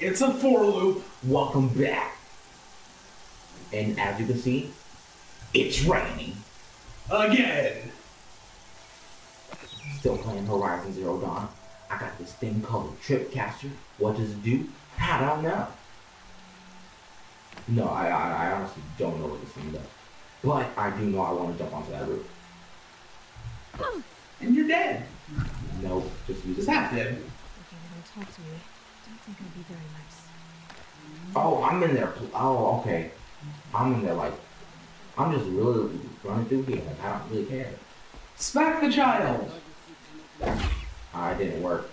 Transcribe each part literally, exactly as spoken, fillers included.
It's a Four Loop. Welcome back. And as you can see, it's raining. Again. Still playing Horizon Zero Dawn. I got this thing called Tripcaster. What does it do? I don't know. No, I, I, I honestly don't know what this thing does. But I do know I want to jump onto that roof. And you're dead. No, just use it. It's not dead. Okay, now talk to me. Don't think it'll be very nice. Oh, I'm in there. Oh, okay. I'm in there like, I'm just really running through here. Like, I don't really care. Smack the child! Ah, it didn't work.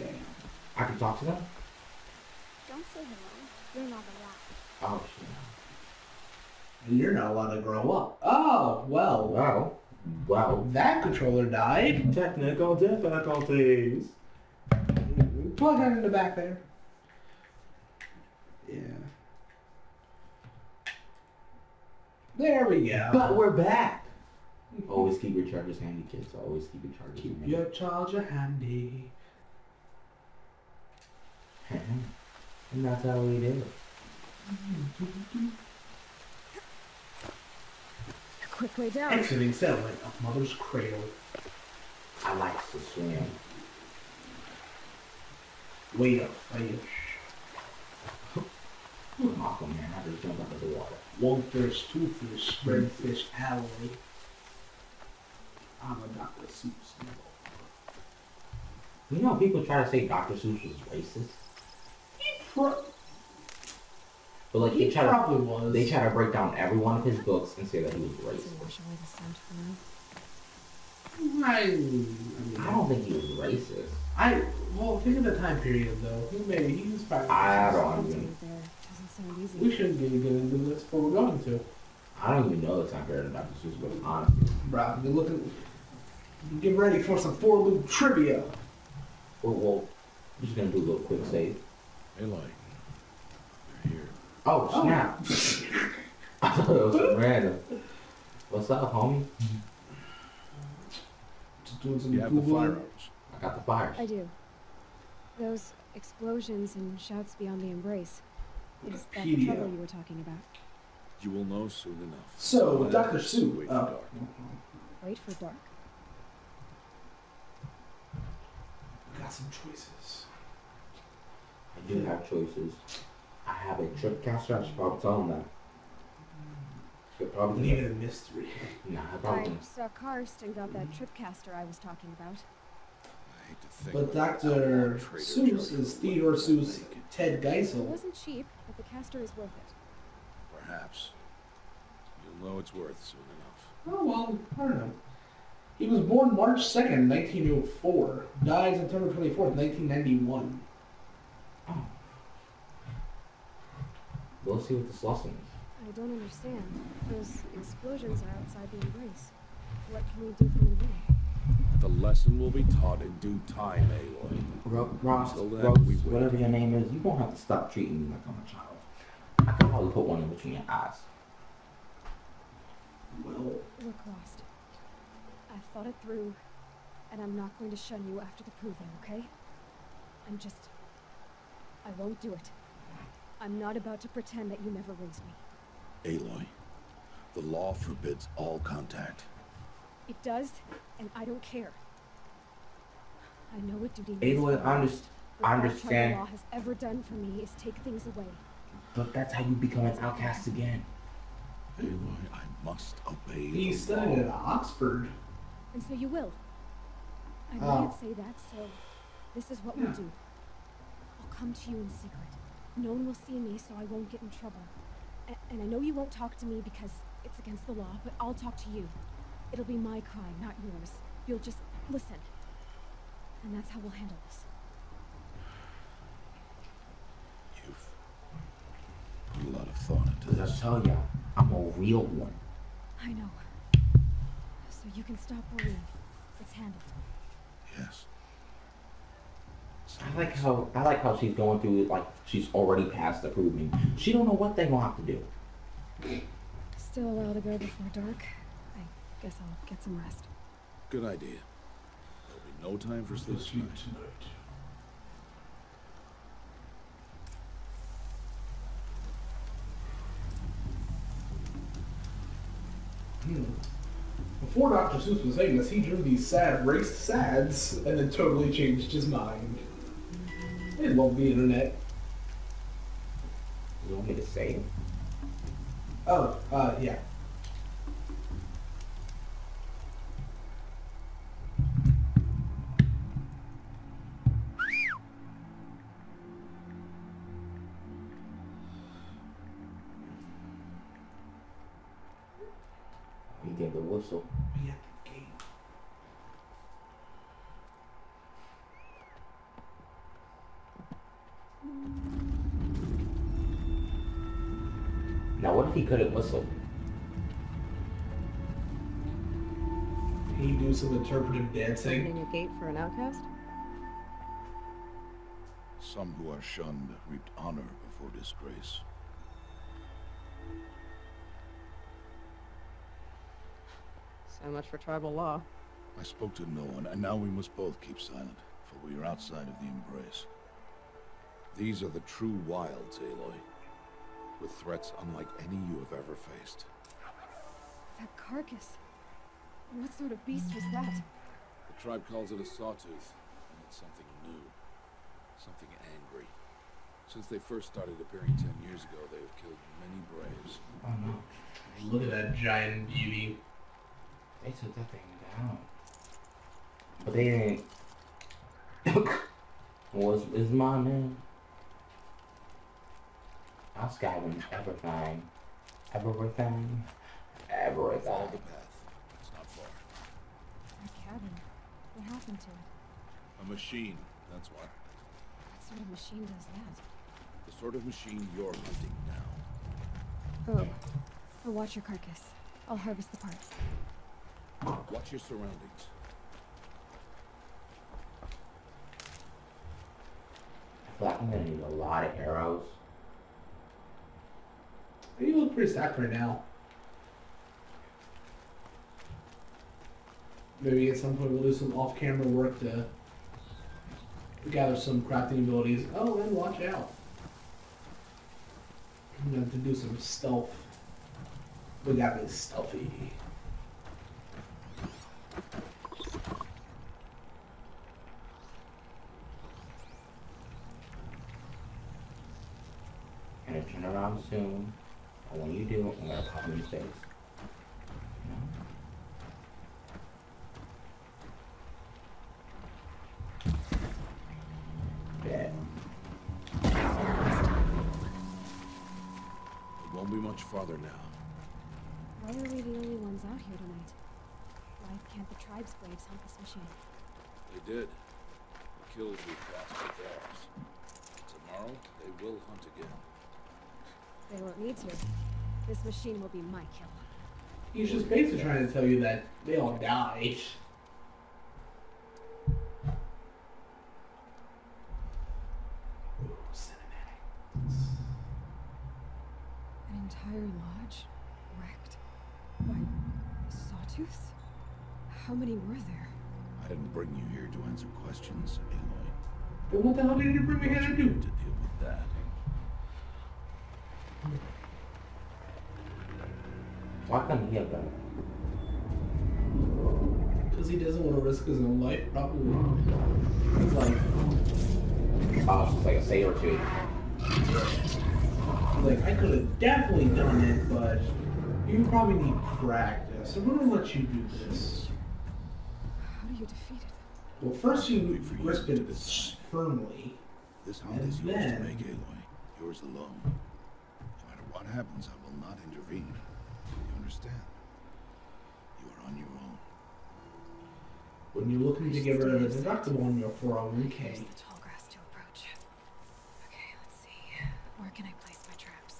Okay. I can talk to them? Don't say hello. You're not allowed. Oh, shit. And you're not allowed to grow up. Oh, well. Well. Wow, that controller died. Technical difficulties. Plug that in the back there. Yeah. There we go. But we're back. Always keep your chargers handy, kids. Always keep your chargers handy. Keep your charger handy. And that's how we do it. Quick way down. Exiting settlement of Mother's Cradle. I like to swim. Way up, way up. I'm awful, man. I just jumped out of the water. One fish, two fish, red fish, Aloy. I'm a Doctor Seuss. You know, people try to say Doctor Seuss was racist. He pro- But like they try, to, was. they try to break down every one of his books and say that he was racist. I, I, mean, I don't think he was racist. I well think of the time period though. He maybe he was probably. I don't even. We shouldn't be getting into this, but we're going to. I don't even know the time period about this was, but honestly, bro, you're looking. Get ready for some Four Loop trivia. Well, well, we're just gonna do a little quick save. Hey, like. Oh, snap. Oh. I thought it was random. What's up, homie? Just doing some Google. The firearms. I got the fires. I do. Those explosions and shouts beyond the embrace. It's that trouble you were talking about. You will know soon enough. So, so Doctor Seuss. Wait for uh, dark. Wait for dark? I got some choices. I do have choices. I have a Tripcaster. I should probably tell him that. Should probably leave it a mystery. Nah, I probably. I saw Karst and got that Tripcaster I was talking about. I hate to think. But Doctor Seuss is Theodore Seuss, Ted Geisel. It wasn't cheap, but the caster is worth it. Perhaps you'll know it's worth soon enough. Oh well, I don't know. He was born March second, nineteen oh four. Died September twenty fourth, nineteen ninety one. Oh. We'll see what this lesson is. I don't understand. Those explosions are outside the embrace. What can we do from here? The lesson will be taught in due time, Aloy. Ro Ross, Ross we whatever your name is, you won't have to stop treating me like I'm a child. I can probably put one in between your eyes. Well, look, Ross. I've thought it through, and I'm not going to shun you after the proving, okay? I'm just... I won't do it. I'm not about to pretend that you never raised me. Aloy, the law forbids all contact. It does, and I don't care. I know what duty means. Aloy, I, underst I understand. What the law has ever done for me is take things away. But that's how you become an outcast again. Aloy, I must obey. He studied at Oxford. And so you will. I oh. can't say that, so this is what yeah. we'll do. I'll come to you in secret. No one will see me, so I won't get in trouble. A and I know you won't talk to me because it's against the law, but I'll talk to you. It'll be my crime, not yours. You'll just listen. And that's how we'll handle this. You've put a lot of thought into this. I tell ya, I'm a real one. I know. So you can stop worrying. It's handled. Yes. I like how I like how she's going through it like she's already past the proving. She don't know what they're gonna have to do. Still a while to go before dark. I guess I'll get some rest. Good idea. There'll be no time for sleep tonight. Before Doctor Seuss was famous, he drew these sad race sads and then totally changed his mind. It won't be internet. You want me to say it? Oh, uh, yeah. He gave the whistle. Yeah. Now, what if he couldn't whistle? He do some interpretive dancing. Opening a gate for an outcast? Some who are shunned reaped honor before disgrace. So much for tribal law. I spoke to no one, and now we must both keep silent, for we are outside of the embrace. These are the true wilds, Aloy. With threats unlike any you have ever faced. That carcass? What sort of beast was that? The tribe calls it a Sawtooth, and it's something new. Something angry. Since they first started appearing ten years ago, they have killed many braves. Oh no. Look at that giant beauty. They took that thing down. But they didn't... Well, it's, it's mine, man. I'll sky them everything. Everything. Everything. Follow the path. It's not far. Our cabin. What happened to it? A machine, that's why. What sort of machine does that? The sort of machine you're hunting now. Oh. I'll watch your carcass. I'll harvest the parts. Watch your surroundings. I feel like I'm gonna need a lot of arrows. You look pretty stacked right now. Maybe at some point we'll do some off-camera work to gather some crafting abilities. Oh, and watch out. I'm gonna have to do some stealth. We gotta be stealthy. Gonna turn around soon. And when you do, I'm gonna pop in your face. Dead. It won't be much farther now. Why are we the only ones out here tonight? Why can't the tribe's braves hunt this machine? They did. The kills we passed with theirs. Tomorrow, they will hunt again. They won't need to. This machine will be my kill. He's just basically trying to tell you that they all died. Ooh, cinematics. An entire lodge wrecked by Sawtooths? How many were there? I didn't bring you here to answer questions, Aloy. Then what the hell did you bring me here to do? To deal with that. Why can't he have done it? Because he doesn't want to risk his own life, probably. He's like... Oh, it's like a say or two. Like, I could have definitely done it, but you probably need practice. I'm going to let you do this. How do you defeat it? Well, first you grip it firmly. This hunt is yours to make, Aloy. Yours alone. No matter what happens, I will not intervene. Understand. You are on your own. When you're looking to get rid of a deductible on your four oh one K. Here's the tall grass to approach. Okay, let's see. Where can I place my traps?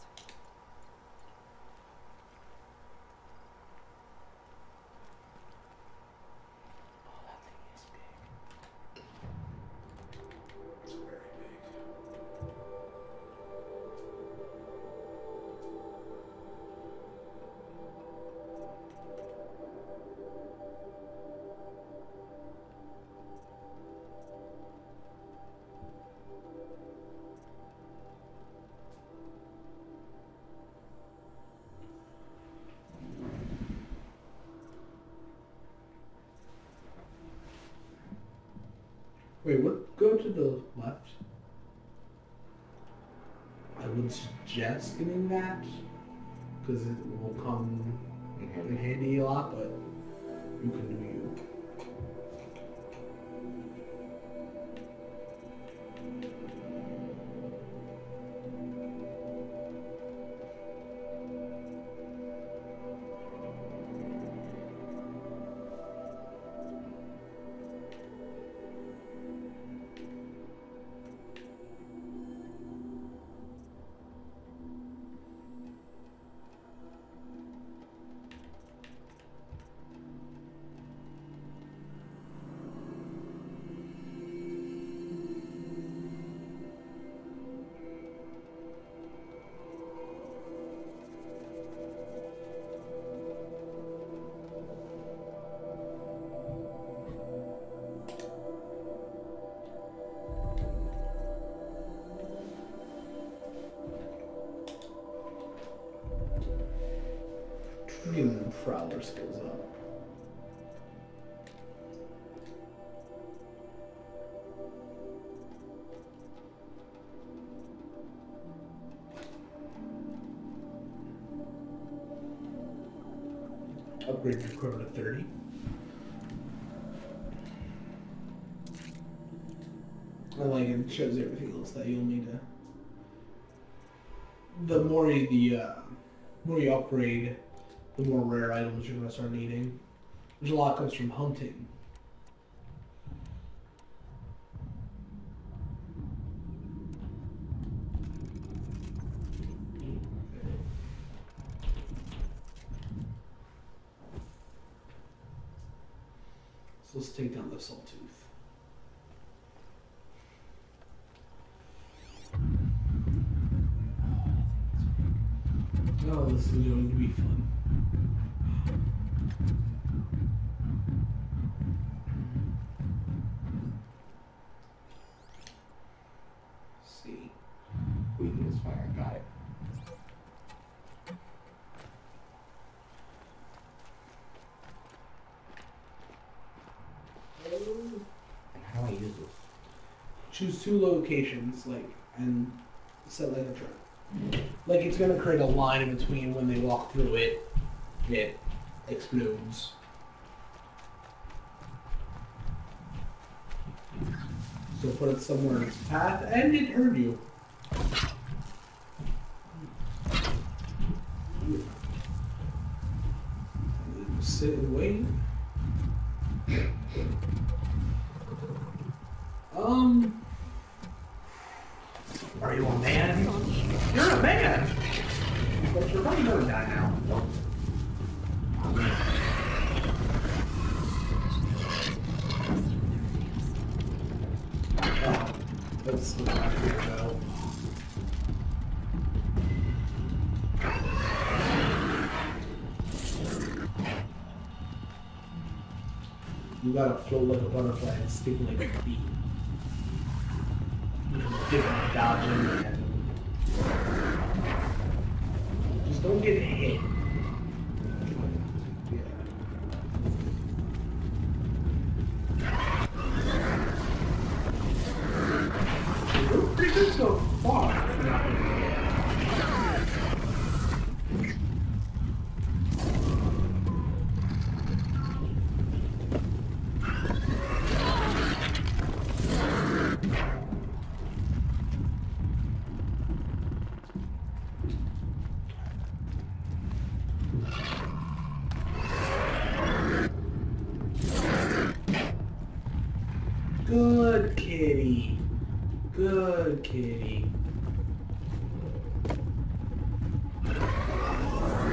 Oh, that thing is big. It's very big. Wait, what? Go to the left. I would suggest getting that, because it will come in handy a lot, but you can do you. Prowler skills up. Upgrade your quiver to thirty. I like it. It shows everything else that you'll need to. The more you the uh, more you upgrade, the more rare items you're going to start needing. There's a lot comes from hunting. So let's take down the Sawtooth. Oh, this is going to be fun. Choose two locations, like, and set like a trap. Like, it's gonna create a line in between. When they walk through it, it explodes. So put it somewhere in its path, and it heard you. Sit and wait. Um. Are you a man? You're a man! But you're probably gonna die now. Oh, that's the back of your bell. You gotta float like a butterfly and stick like a bee. Different dodging. Just don't get hit. Yeah. They did so far. Good kitty. Good kitty.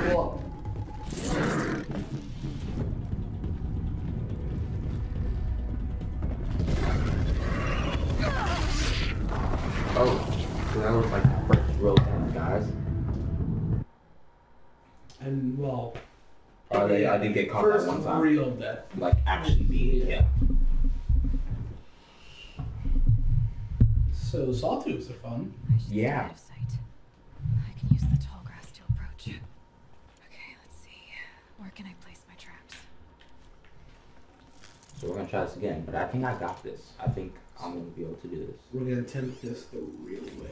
Whoa. Oh, so that was like the first real time, guys. And well, oh, they, I did get caught that one time. First real death. Like actually being, yeah. So Sawtooths are fun. I should yeah. Get out of sight. I can use the tall grass to approach. Okay, let's see. Where can I place my traps? So we're gonna try this again, but I think I got this. I think I'm gonna be able to do this. We're gonna attempt this the real way.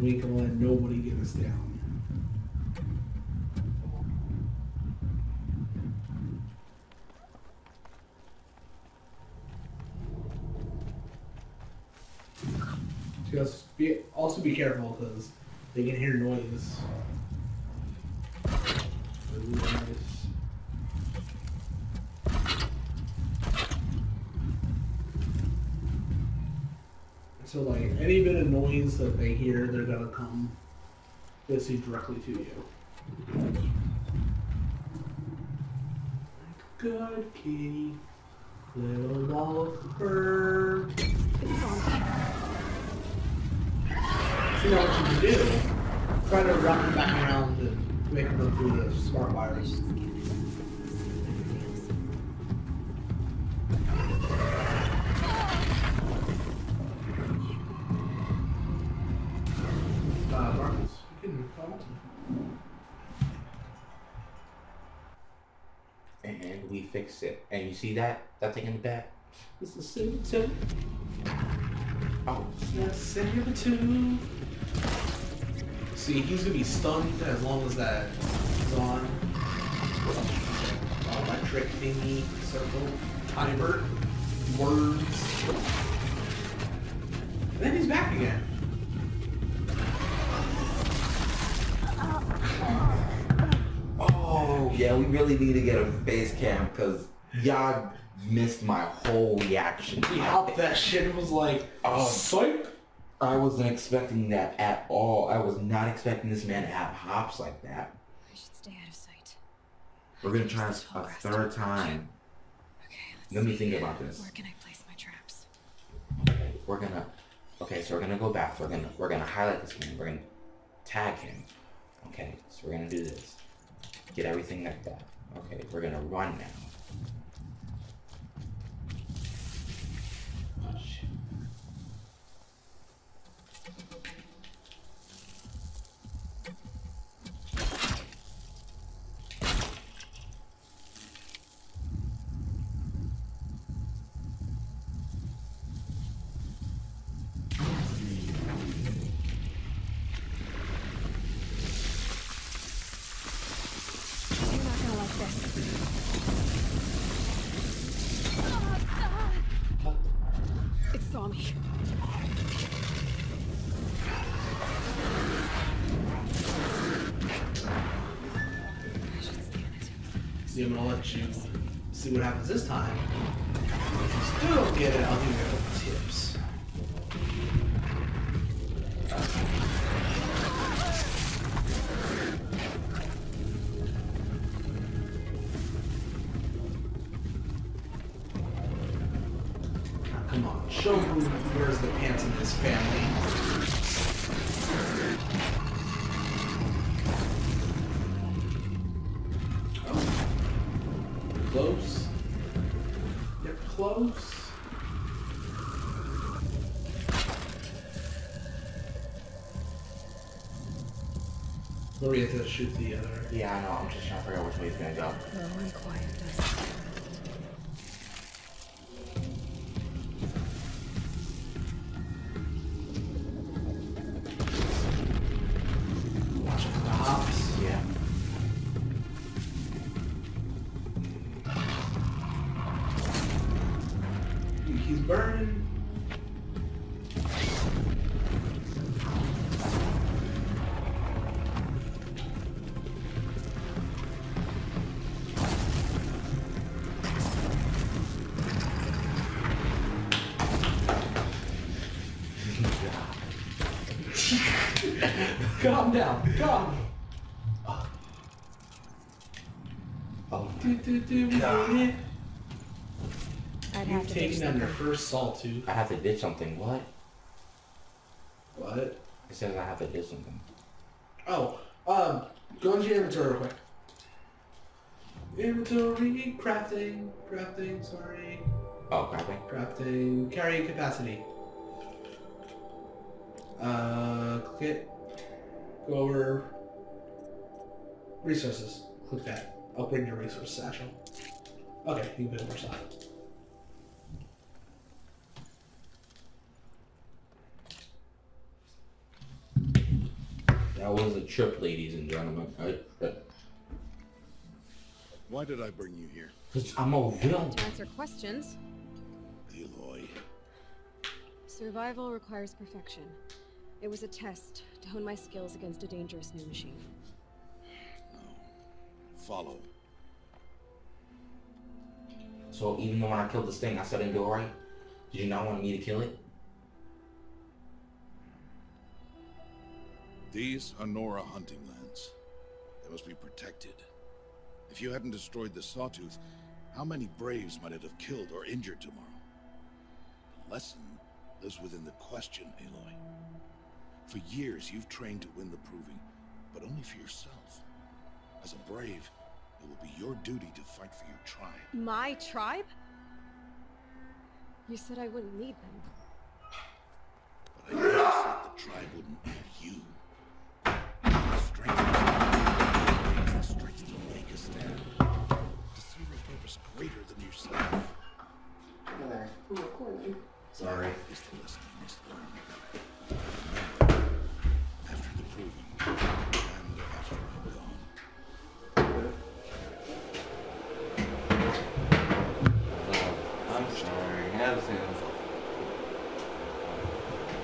We ain't gonna let nobody get us down. Just be, also be careful because they can hear noise. So like any bit of noise that they hear, they're gonna come basically directly to you. Good kitty, little lover. You know what you can do, try to wrap them back around and make them look through the smart wires. Uh, Marcus, you can follow them. And we fix it. And you see that? That thing in the back? It's the same too. Oh, yes, and two. See, he's gonna be stunned as long as that is on. Uh, electric thingy, circle, timer, words. And then he's back again. Oh, yeah, we really need to get a face cam, because y'all missed my whole reaction. He hopped that shit and was like, oh, psych. I wasn't expecting that at all. I was not expecting this man to have hops like that. I should stay out of sight. We're gonna try this a third time. Okay, let's Let me see. think about this. Where can I place my traps? Okay, we're gonna. Okay, so we're gonna go back. We're gonna. We're gonna highlight this man. We're gonna tag him. Okay, so we're gonna do this. Get everything like that. Okay, we're gonna run now. I'm gonna let you see what happens this time. If you still don't get it, I'll give you a couple tips. Now, come on, show me where's the pants in this family. We have to shoot the other. Yeah, I know. I'm just trying to figure out which way it's gonna go. Low and quiet. Watch out for the hops. Yeah. Dude, he's burning. Calm down, calm. Oh. Oh. Do, do, do, God. I'd You've taken down your first Sawtooth. I have to ditch something. What? What? It says I have to ditch something. Oh, um, go into your inventory real quick. Inventory, crafting, crafting, sorry. Oh, crafting? Crafting, carrying capacity. Uh, click it. Go over resources. Click that. Open your resource satchel. Okay, you can put it aside. That was a trip, ladies and gentlemen. Why did I bring you here? Because I'm a villain. To answer questions. Aloy. Survival requires perfection. It was a test to hone my skills against a dangerous new machine. No. Follow. So even though when I killed this thing, I still didn't do it right? Did you not want me to kill it? These are Nora hunting lands. They must be protected. If you hadn't destroyed the Sawtooth, how many Braves might it have killed or injured tomorrow? The lesson lives within the question, Aloy. For years, you've trained to win the proving, but only for yourself. As a Brave, it will be your duty to fight for your tribe. My tribe? You said I wouldn't need them. But I never said the tribe wouldn't need you. The strength the strength to make a stand. To see your purpose greater than yourself. Hello. Sorry. It's the lesson you must learn. Remember, after the proving, and after I'm gone.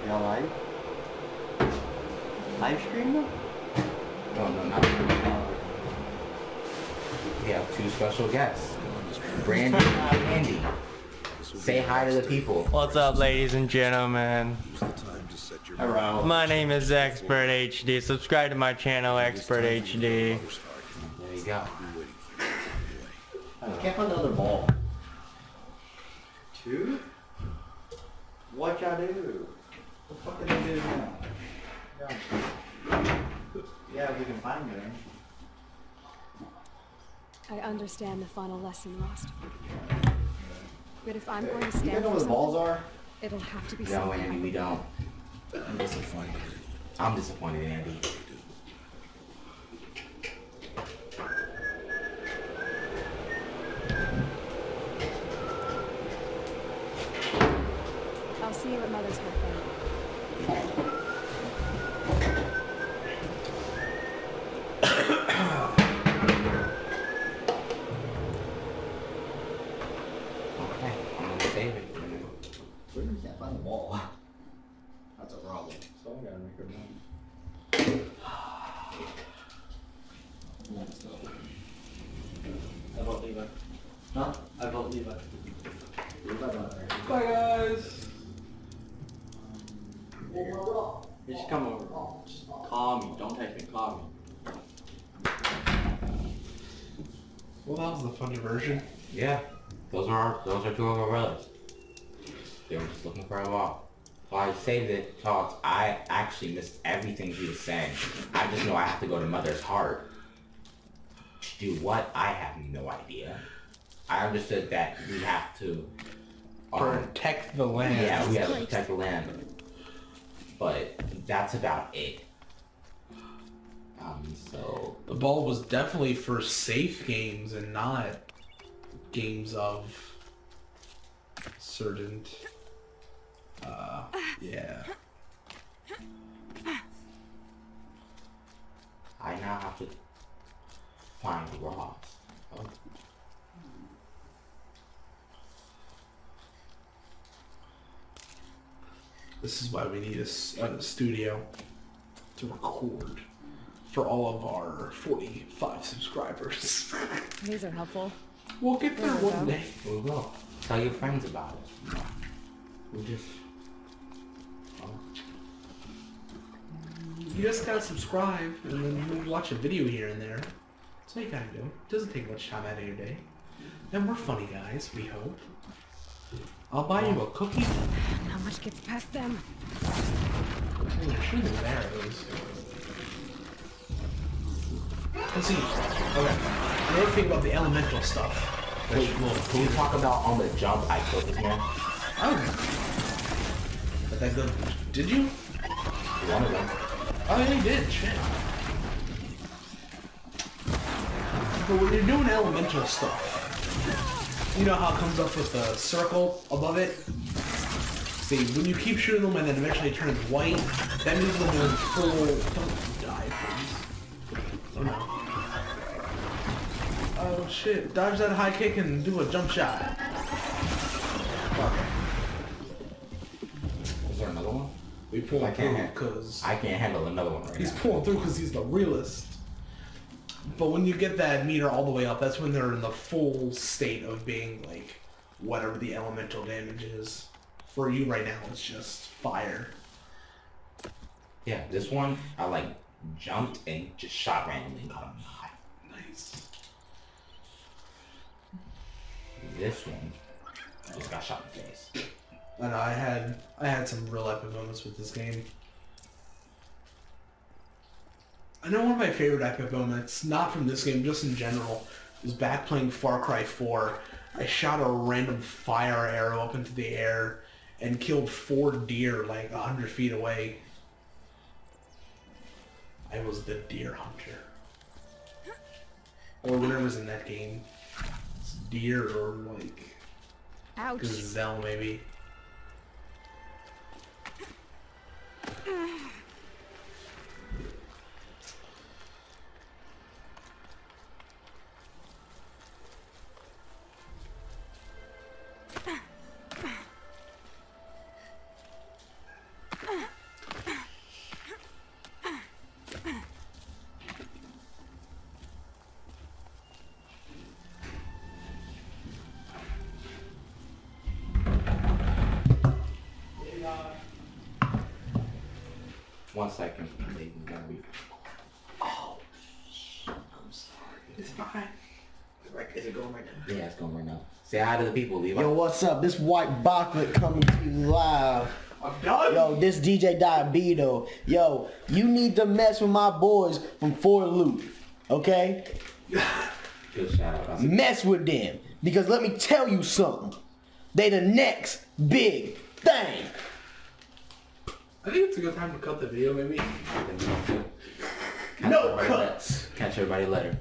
Y'all live? Live stream though? No, no, not we have two special guests. Brandy and Andy. Say hi to the people. What's up, ladies and gentlemen? Hello. My name is Expert H D. Subscribe to my channel, Expert H D. There you go. I can't find another ball. Two? What y'all do? What the fuck are they doing now? Yeah. Yeah, if we can find them. I understand the final lesson lost. But if I'm hey, going to stand, you know where the balls are? It'll have to be something. No, Andy, we don't. I'm disappointed. I'm disappointed, Andy. See what Mother's Heart Okay, I'm gonna save it. Where is that by the wall? That's a problem. So I gotta make a move. Let's go. I vote Levi. Huh? I vote Levi. Levi bye guys! Just come over. Just call me. Don't text me. Call me. Well, that was the funny version. Yeah. Those are our, those are two of our brothers. They were just looking for a wall. So I saved it, talked. I actually missed everything she was saying. I just know I have to go to Mother's Heart. To do what? I have no idea. I understood that we have to... Um, protect the land. Yeah, we have to protect the land. But that's about it. Um, so the ball was definitely for safe games and not games of certain. Uh, yeah. I now have to find Ross. Oh. This is why we need a, a studio to record for all of our forty-five subscribers. These are helpful. We'll get there one day. We will. Tell your friends about it. We'll just... Oh. You just gotta subscribe and then we'll watch a video here and there. That's all you gotta do. It doesn't take much time out of your day. And we're funny guys, we hope. I'll buy you a cookie. Not much gets past them. Shooting arrows. Let's see. Okay. Another thing about the elemental stuff. Wait, cool. Can we talk about on the jump I killed this man? Oh. But that good. Did you? One of them. Oh, yeah, you did. Shit. but when you're doing elemental stuff, you know how it comes up with the circle above it? See, when you keep shooting them and then eventually it turns white, that means when they're in full... Don't die, please. Oh, no. Oh, shit. Dodge that high kick and do a jump shot. Okay. Is there another one? We pull I can't because... I can't handle another one right he's now. He's pulling through because he's the realest. But when you get that meter all the way up, that's when they're in the full state of being, like, whatever the elemental damage is. For you right now, it's just fire. Yeah, this one, I like jumped and just shot randomly. Oh, nice. This one, I just got shot in the face. I know, I had, I had some real epic moments with this game. I know one of my favorite epic moments, not from this game, just in general, was back playing Far Cry four. I shot a random fire arrow up into the air and killed four deer like a hundred feet away. I was the deer hunter. Or whatever was in that game. It's deer or like... Ouch. Gazelle maybe. One second, please. Oh, I'm sorry. It's fine. Is it going right now? Yeah, it's going right now. Say hi to the people, Levi. Yo, what's up? This White Booklet coming to you live. I'm done. Yo, this D J Diabito. Yo, you need to mess with my boys from Four Loop, okay? Good shout out. Mess with them, because let me tell you something. They the next big thing. I think it's a good time to cut the video, maybe. No cuts! Catch everybody later.